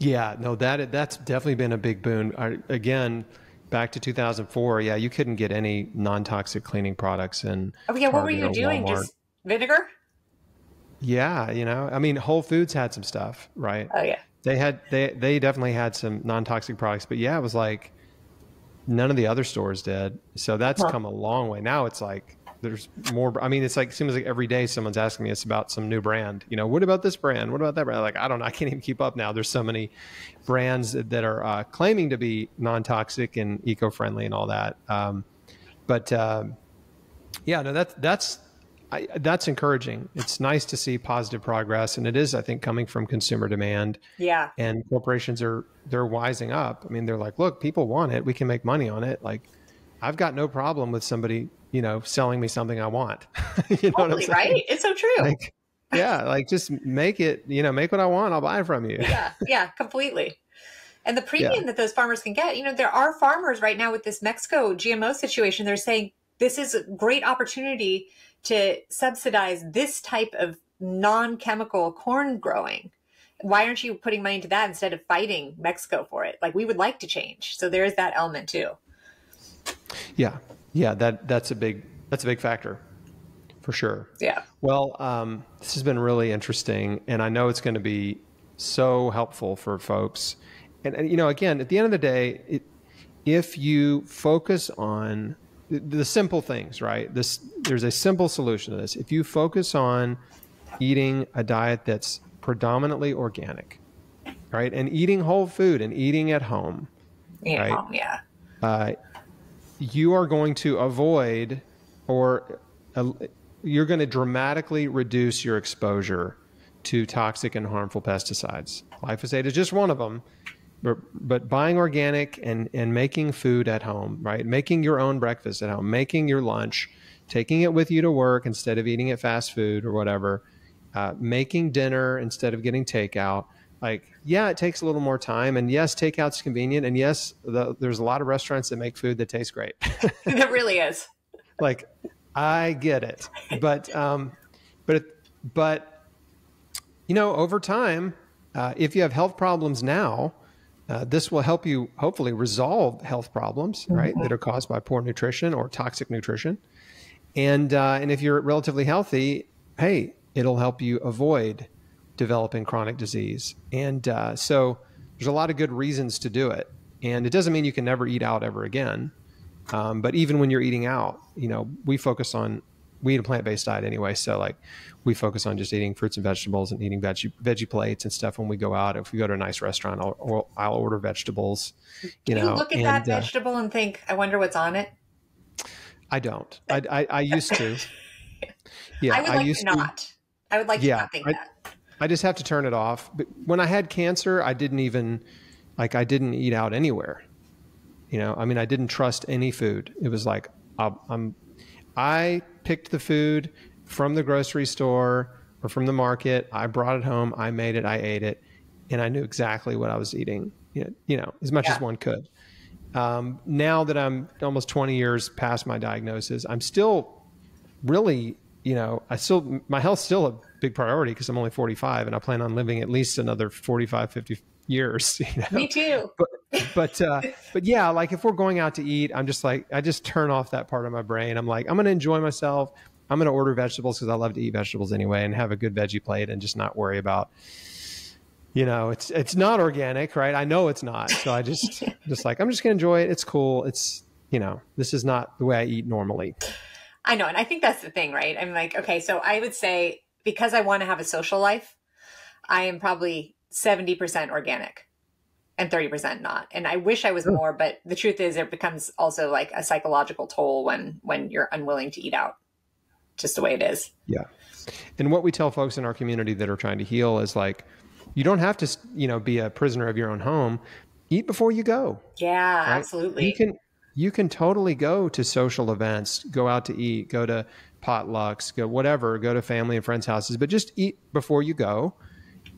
Yeah, no, that's definitely been a big boon. Again, back to 2004, yeah, you couldn't get any non-toxic cleaning products in Target. What were you doing? Walmart. Just vinegar? Yeah, you know, I mean, Whole Foods had some stuff, right? Oh yeah. They definitely had some non-toxic products, but yeah, it was like none of the other stores did. So that's come a long way. Now it's like there's more. I mean, it's like, seems like every day someone's asking me, it's about some new brand, you know, what about this brand? What about that brand? Like, I don't know. I can't even keep up now. There's so many brands that are claiming to be non-toxic and eco-friendly and all that. Yeah, no, that's encouraging. It's nice to see positive progress, and it is, I think, coming from consumer demand. Yeah. And corporations they're wising up. I mean, they're like, look, people want it. We can make money on it. Like, I've got no problem with somebody, you know, selling me something I want. You know what I'm saying? Right? It's so true. Like, yeah. Like, just make it, you know, make what I want. I'll buy it from you. Yeah. Yeah. Completely. And the premium that those farmers can get, you know, there are farmers right now with this Mexico GMO situation. They're saying this is a great opportunity to subsidize this type of non-chemical corn growing. Why aren't you putting money into that instead of fighting Mexico for it? Like, we would like to change. So there is that element too. Yeah. Yeah. That's a big factor for sure. Yeah. Well, this has been really interesting, and I know it's going to be so helpful for folks. And you know, again, at the end of the day, if you focus on the simple things, right? There's a simple solution to this. If you focus on eating a diet that's predominantly organic, right? And eating whole food and eating at home, right? Yeah. You are going to avoid, or you're going to dramatically reduce your exposure to toxic and harmful pesticides. Glyphosate is just one of them, but buying organic and making food at home, right? Making your own breakfast at home, making your lunch, taking it with you to work instead of eating at fast food or whatever, making dinner instead of getting takeout. Like, yeah, it takes a little more time, and yes, takeout's convenient, and yes, there's a lot of restaurants that make food that tastes great. It really is. Like, I get it, but you know, over time, if you have health problems now, this will help you hopefully resolve health problems, right, that are caused by poor nutrition or toxic nutrition, and if you're relatively healthy, hey, it'll help you avoid developing chronic disease. And so there's a lot of good reasons to do it. And it doesn't mean you can never eat out ever again. But even when you're eating out, you know, we eat a plant-based diet anyway. So like, we focus on just eating fruits and vegetables and eating veggie plates and stuff. When we go out, if we go to a nice restaurant, I'll order vegetables, you know, look at that vegetable and think, I wonder what's on it. I don't, I used to. Yeah, I would like to not think that. I just have to turn it off. But when I had cancer, I didn't eat out anywhere. You know, I mean, I didn't trust any food. It was like, I picked the food from the grocery store or from the market. I brought it home. I made it. I ate it. And I knew exactly what I was eating, you know, as much as one could. Now that I'm almost 20 years past my diagnosis, I'm still really, you know, my health's still a big priority because I'm only 45 and I plan on living at least another 45, 50 years. You know? Me too. But yeah, like if we're going out to eat, I'm just like, I just turn off that part of my brain. I'm like, I'm going to enjoy myself. I'm going to order vegetables because I love to eat vegetables anyway, and have a good veggie plate and just not worry about, you know, it's not organic, right? I know it's not. So I just, just like, I'm just going to enjoy it. It's cool. It's, you know, this is not the way I eat normally. I know. And I think that's the thing, right? I'm like, okay, so I would say, because I want to have a social life, I am probably 70% organic and 30% not. And I wish I was more, but the truth is it becomes also like a psychological toll when you're unwilling to eat out, just the way it is. Yeah. And what we tell folks in our community that are trying to heal is like, you don't have to, you know, be a prisoner of your own home. Eat before you go. Yeah, right? Absolutely. You can totally go to social events, go out to eat, go to potlucks, go whatever, go to family and friends' houses, but just eat before you go,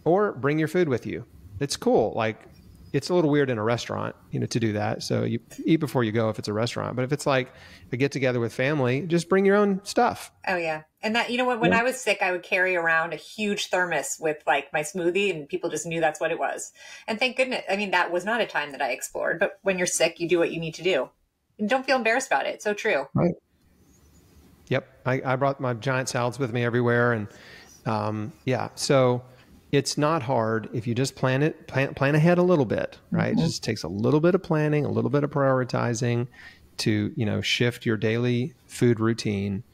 or bring your food with you. It's cool. Like, it's a little weird in a restaurant, you know, to do that. So you eat before you go if it's a restaurant, but if it's like a get together with family, just bring your own stuff. Oh yeah. And that, you know what, when I was sick, I would carry around a huge thermos with like my smoothie, and people just knew that's what it was. And thank goodness. I mean, that was not a time that I explored, but when you're sick, you do what you need to do. And don't feel embarrassed about it. So true. Right. Yep. I brought my giant salads with me everywhere. And yeah, so it's not hard if you just plan ahead a little bit, right? It just takes a little bit of planning, a little bit of prioritizing to, you know, shift your daily food routine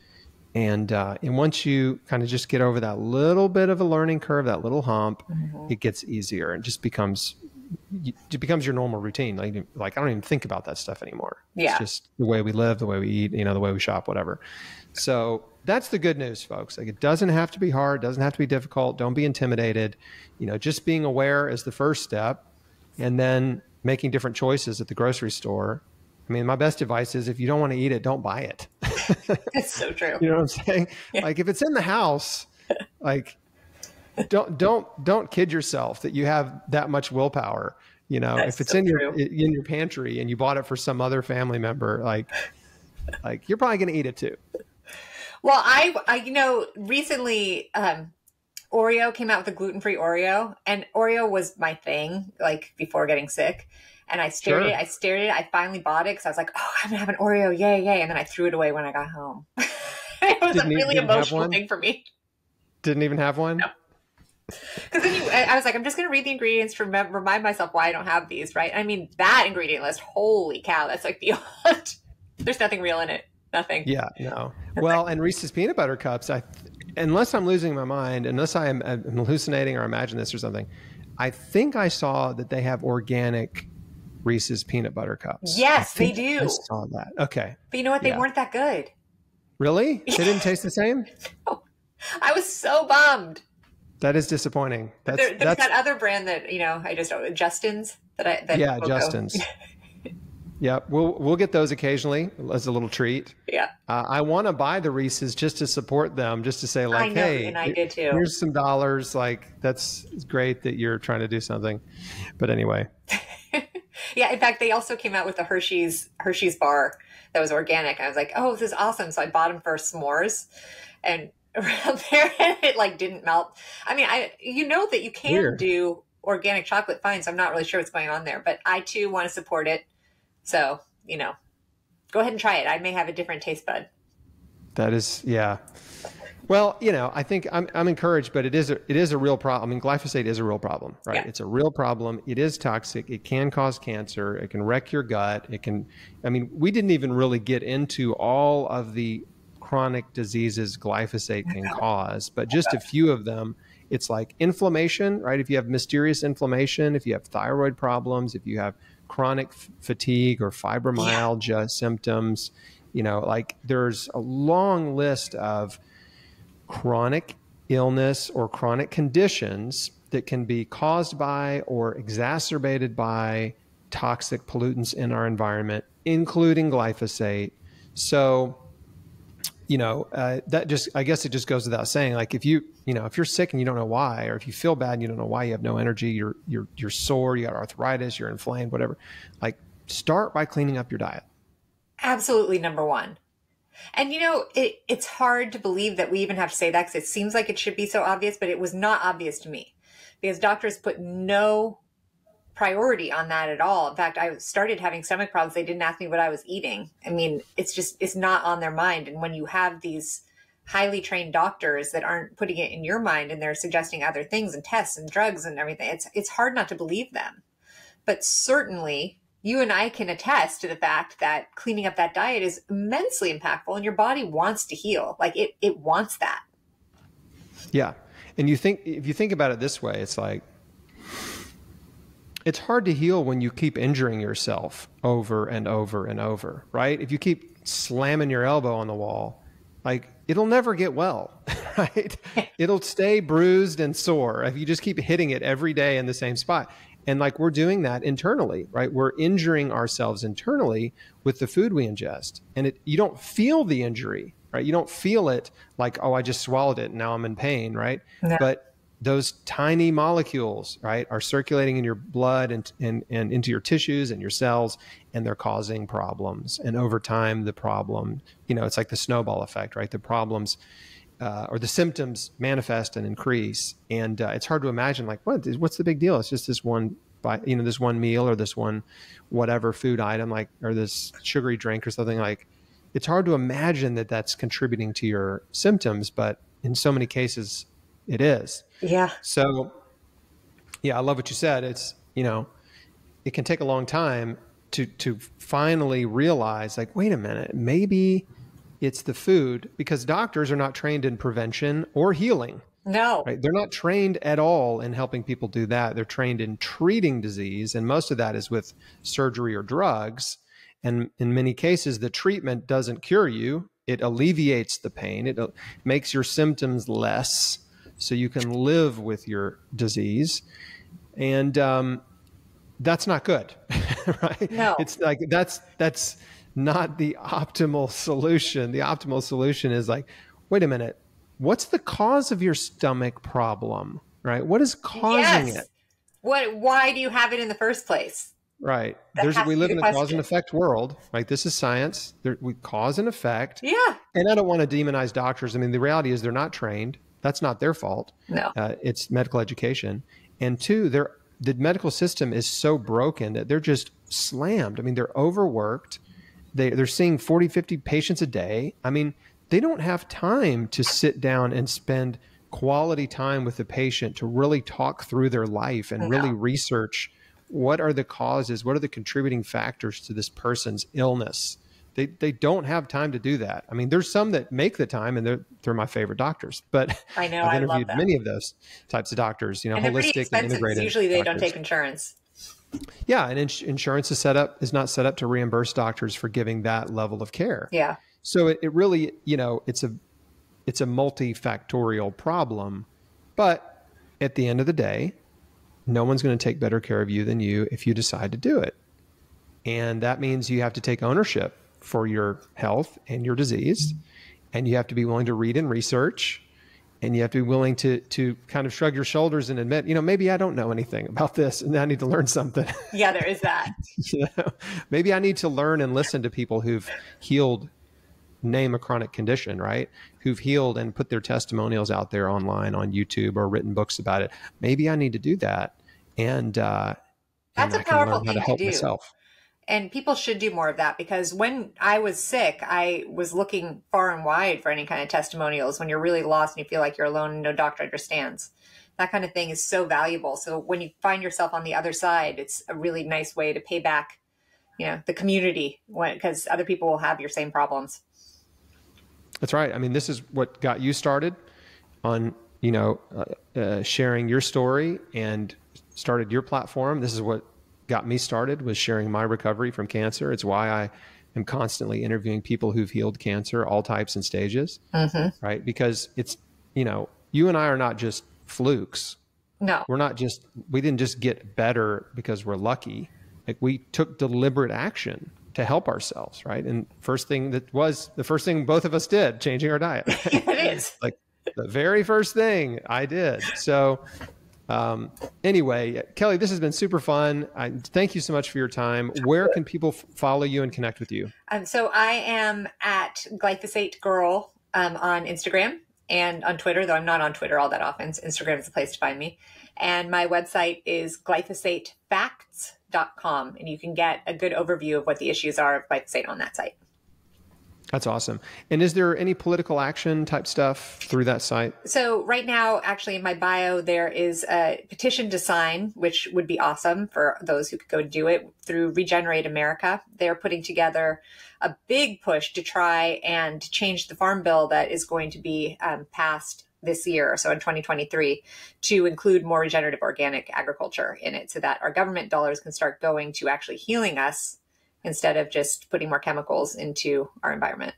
And once you kind of just get over that little bit of a learning curve, that little hump, it gets easier. It just becomes, your normal routine. Like I don't even think about that stuff anymore. Yeah. It's just the way we live, the way we eat, you know, the way we shop, whatever. So that's the good news, folks. Like, it doesn't have to be hard. It doesn't have to be difficult. Don't be intimidated. You know, just being aware is the first step, and then making different choices at the grocery store. I mean, my best advice is if you don't want to eat it, don't buy it. That's so true. You know what I'm saying? Yeah. Like, if it's in the house, like don't kid yourself that you have that much willpower. You know, that's if it's so in your pantry and you bought it for some other family member, like you're probably going to eat it too. Well, I you know, recently, Oreo came out with a gluten-free Oreo, and Oreo was my thing, like, before getting sick. And I stared at it, I stared at it, I finally bought it because I was like, oh, I'm going to have an Oreo, yay, yay. And then I threw it away when I got home. It was a really emotional thing for me. Didn't even have one? No. Because then I was like, I'm just going to read the ingredients to remind myself why I don't have these, right? I mean, that ingredient list, holy cow, that's like beyond. There's nothing real in it. Nothing. Yeah, no. Well, and Reese's peanut butter cups, unless I'm losing my mind, unless I'm hallucinating or imagine this or something, I think I saw that they have organic Reese's peanut butter cups. Yes, they do. I saw that. Okay. But you know what? They weren't that good. Really? They didn't taste the same? No. I was so bummed. That is disappointing. There's that other brand that, you know, I just don't know, Justin's. Yeah, Justin's. Yeah, we'll get those occasionally as a little treat. Yeah, I want to buy the Reese's just to support them, just to say, like, I know, hey, and I did too. Here's some dollars. Like, that's great that you're trying to do something, but anyway. Yeah, in fact, they also came out with the Hershey's bar that was organic. I was like, oh, this is awesome. So I bought them for s'mores, and around there, it like didn't melt. I mean, you know that you can do organic chocolate fine. So I'm not really sure what's going on there, but I too want to support it. So, you know, go ahead and try it. I may have a different taste bud. That is, yeah. Well, you know, I think I'm encouraged, but it is a real problem. I mean, glyphosate is a real problem, right? Yeah. It's a real problem. It is toxic. It can cause cancer. It can wreck your gut. It can, I mean, we didn't even really get into all of the chronic diseases glyphosate can cause, but just a few of them. It's like inflammation, right? If you have mysterious inflammation, if you have thyroid problems, if you have chronic fatigue or fibromyalgia symptoms, you know, like there's a long list of chronic illness or chronic conditions that can be caused by or exacerbated by toxic pollutants in our environment, including glyphosate. So, you know, that just, I guess it just goes without saying, like, if you're sick and you don't know why, or if you feel bad and you don't know why, you have no energy, you're sore, you got arthritis, you're inflamed, whatever, like, start by cleaning up your diet. Absolutely. Number one. And you know, it's hard to believe that we even have to say that, because it seems like it should be so obvious, but it was not obvious to me, because doctors put no priority on that at all. In fact, I started having stomach problems. They didn't ask me what I was eating. I mean, it's just, it's not on their mind. And when you have these highly trained doctors that aren't putting it in your mind, and they're suggesting other things and tests and drugs and everything, it's hard not to believe them. But certainly you and I can attest to the fact that cleaning up that diet is immensely impactful, and your body wants to heal. Like it wants that. Yeah. And if you think about it this way, it's like, it's hard to heal when you keep injuring yourself over and over and over, right? If you keep slamming your elbow on the wall, like, it'll never get well, right? It'll stay bruised and sore if you just keep hitting it every day in the same spot. And like, we're doing that internally, right? We're injuring ourselves internally with the food we ingest. And you don't feel the injury, right? You don't feel it like, oh, I just swallowed it and now I'm in pain, right? No. But those tiny molecules, right, are circulating in your blood and into your tissues and your cells, and they're causing problems. And over time, the problem, you know, it's like the snowball effect, right? The problems or the symptoms manifest and increase. And it's hard to imagine, like, what's the big deal? It's just this one, you know, this one meal or this one whatever food item, like, or this sugary drink or something. Like, it's hard to imagine that that's contributing to your symptoms, but in so many cases, it is. Yeah. So, yeah, I love what you said. It's, you know, it can take a long time to finally realize, like, wait a minute, maybe, It's the food, because doctors are not trained in prevention or healing. No. Right? They're not trained at all in helping people do that. They're trained in treating disease, and most of that is with surgery or drugs. And in many cases, the treatment doesn't cure you. It alleviates the pain. It makes your symptoms less so you can live with your disease. And that's not good, right? No. It's like that's not the optimal solution. The optimal solution is like, wait a minute, what's the cause of your stomach problem, right? What is causing it? Why do you have it in the first place? Right. We live in a cause and effect world, right? This is science. We cause and effect. Yeah. And I don't want to demonize doctors. I mean, the reality is they're not trained. That's not their fault. No. It's medical education. And two, the medical system is so broken that they're just slammed. I mean, they're overworked. They're seeing 40, 50 patients a day. I mean, they don't have time to sit down and spend quality time with the patient to really talk through their life and really research what are the causes, what are the contributing factors to this person's illness. They don't have time to do that. I mean, there's some that make the time, and they're my favorite doctors. But I know I've interviewed many of those types of doctors. You know, and holistic and integrated. Usually, they don't take insurance. Yeah, and insurance is not set up to reimburse doctors for giving that level of care. Yeah. So it really, you know, it's a multifactorial problem. But at the end of the day, no one's going to take better care of you than you if you decide to do it, and that means you have to take ownership for your health and your disease, and you have to be willing to read and research, and you have to be willing to kind of shrug your shoulders and admit, you know, maybe I don't know anything about this and I need to learn something. Yeah, there is that. You know, maybe I need to learn and listen to people who've healed, name a chronic condition, right? Who've healed and put their testimonials out there online on YouTube or written books about it. Maybe I need to do that. And that's a powerful thing to help myself. And people should do more of that, because when I was sick, I was looking far and wide for any kind of testimonials. When you're really lost and you feel like you're alone and no doctor understands, that kind of thing is so valuable. So when you find yourself on the other side, it's a really nice way to pay back, you know, the community, because other people will have your same problems. That's right. I mean, this is what got you started on, you know, sharing your story and started your platform. This is what got me started, was sharing my recovery from cancer. It's why I am constantly interviewing people who've healed cancer, all types and stages, right? Because it's, you know, you and I are not just flukes. No, we didn't just get better because we're lucky. Like, we took deliberate action to help ourselves, right? And the first thing both of us did, changing our diet. It is. Like the very first thing I did. So anyway, Kelly, this has been super fun. Thank you so much for your time. Where can people follow you and connect with you? So I am at Glyphosate Girl on Instagram and on Twitter, though I'm not on Twitter all that often. So Instagram is the place to find me. And my website is glyphosatefacts.com. And you can get a good overview of what the issues are of glyphosate on that site. That's awesome. And is there any political action type stuff through that site? So right now, actually in my bio, there is a petition to sign, which would be awesome for those who could go do it, through Regenerate America. They're putting together a big push to try and change the farm bill that is going to be passed this year, so in 2023, to include more regenerative organic agriculture in it, so that our government dollars can start going to actually healing us instead of just putting more chemicals into our environment.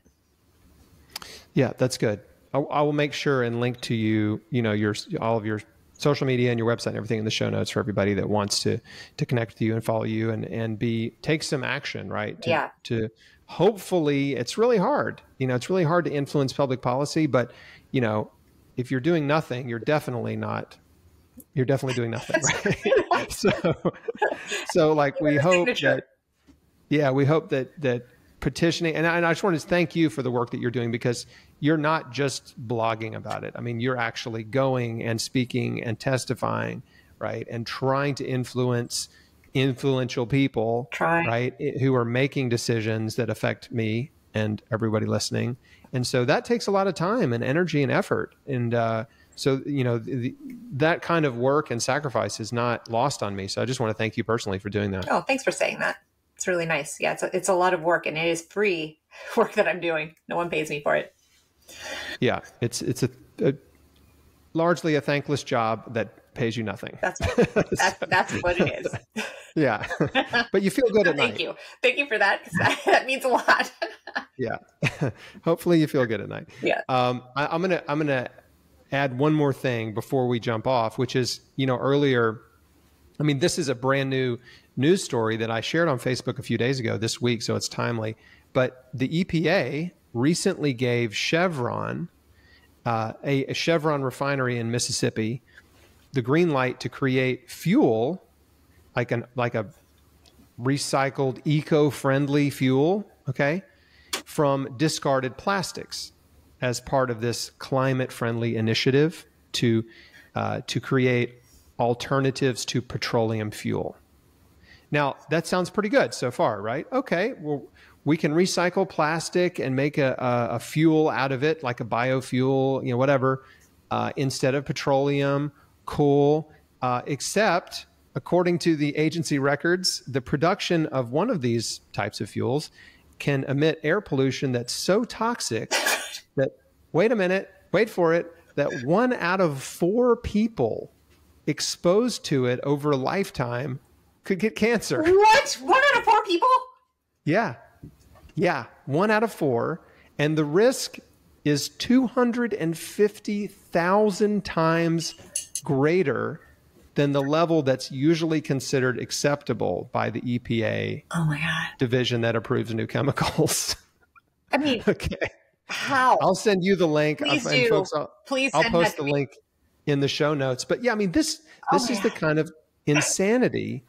Yeah, that's good. I will make sure and link to you, you know, all of your social media and your website and everything in the show notes for everybody that wants to connect with you and follow you and take some action, right? To hopefully, it's really hard. You know, it's really hard to influence public policy, but, you know, if you're doing nothing, you're definitely doing nothing, right? So like, we hope that, yeah, we hope that petitioning, and I just want to thank you for the work that you're doing, because you're not just blogging about it. I mean, you're actually going and speaking and testifying, right? And trying to influence influential people, right? Who are making decisions that affect me and everybody listening. And so that takes a lot of time and energy and effort. And so, you know, that kind of work and sacrifice is not lost on me. So I just want to thank you personally for doing that. Oh, thanks for saying that. It's really nice. Yeah, it's a lot of work, and it is free. work that I'm doing. No one pays me for it. Yeah, it's a largely a thankless job that pays you nothing. That's what it is. Yeah, but you feel good so at night. Thank you. Thank you for that, because that means a lot. Yeah. Hopefully you feel good at night. Yeah. I'm gonna add one more thing before we jump off, which is, you know, earlier, I mean, this is a brand new news story that I shared on Facebook a few days ago this week, so it's timely. But the EPA recently gave Chevron, a Chevron refinery in Mississippi, the green light to create fuel, like a recycled, eco-friendly fuel, okay, from discarded plastics, as part of this climate-friendly initiative to create alternatives to petroleum fuel. Now, that sounds pretty good so far, right? Okay, well, we can recycle plastic and make a fuel out of it, like a biofuel, you know, whatever, instead of petroleum. Cool. Except, according to the agency records, the production of one of these types of fuels can emit air pollution that's so toxic that, wait a minute, wait for it, that 1 out of 4 people exposed to it over a lifetime could get cancer. What? 1 out of 4 people? Yeah. Yeah. 1 out of 4. And the risk is 250,000 times greater than the level that's usually considered acceptable by the EPA division that approves new chemicals. I mean, okay. How? I'll send you the link. Please do. And folks, I'll post the link in the show notes. But yeah, I mean, this is the kind of insanity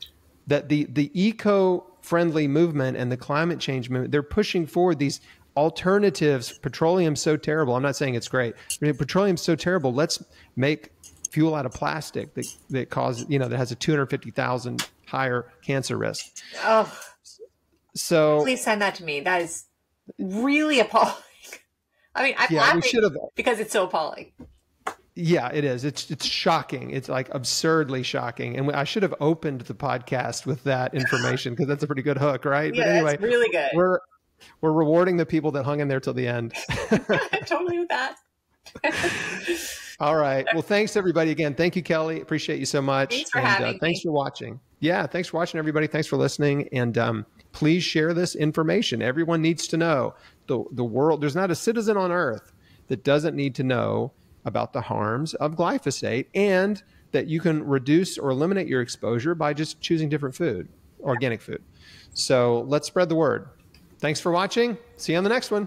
that the eco-friendly movement and the climate change movement, they're pushing forward these alternatives. Petroleum's so terrible. I'm not saying it's great. Petroleum's so terrible. Let's make fuel out of plastic that causes, you know, that has a 250,000 higher cancer risk. Oh, so please send that to me. That is really appalling. I mean, I'm laughing because it's so appalling. Yeah, it is. It's shocking. It's like absurdly shocking. And I should have opened the podcast with that information because that's a pretty good hook, right? Yeah, but anyway, that's really good. We're rewarding the people that hung in there till the end. Totally with that. All right. Well, thanks everybody again. Thank you, Kelly. Appreciate you so much. Thanks for having me. Thanks for watching. Yeah. Thanks for watching, everybody. Thanks for listening. And please share this information. Everyone needs to know. The world, there's not a citizen on earth that doesn't need to know about the harms of glyphosate and that you can reduce or eliminate your exposure by just choosing different food, organic food. So let's spread the word. Thanks for watching. See you on the next one.